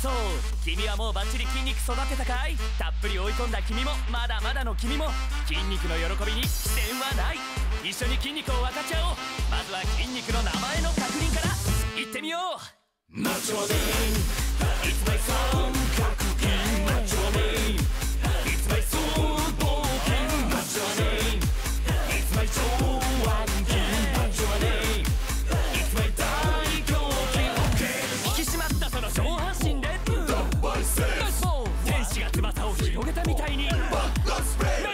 そう、君はもうバッチリ筋肉育てたかい？たっぷり追い込んだ君もまだまだの君も筋肉の喜びに視点はない。一緒に筋肉を分かっちゃおう。まずは筋肉の名前の確認からいってみよう。マッチョマン It's my song 格言。マッチョマン It's my soul 冒険。マッチョマン It's my 上腕筋。マッチョマン It's my 大胸筋。引き締まったその上半身でナイスポーズ。天使が翼を広げたみたいにナイ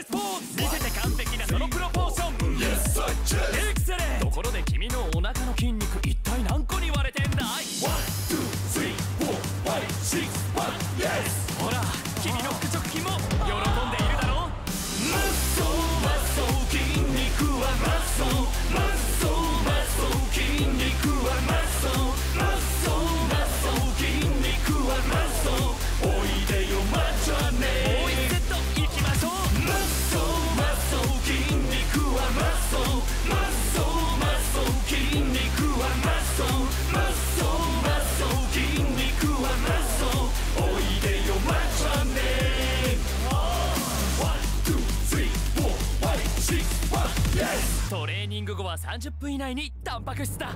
スポーズ。見せて完璧なそのプロポーション。エクセレン。ところで君のお腹の筋肉一体何個に割れてんだい？ 1,2,3,4,5,6,1 Yes。 ほら君の腹直筋も喜んでいるだろう。マッソマッソ筋肉はマッソマッソマッソ筋肉はマッソマッソマッソ筋肉はマッソ。おいでよマッチョねおいでと行きましょう。マッソマッソ筋肉はマッソマッソマッソ筋肉はマッソマッソマッソ筋肉はマッソ。おいでよマッチョね 1,2,3,4,5,6,1 Yes。 トレーニング後は30分以内にタンパク質だ。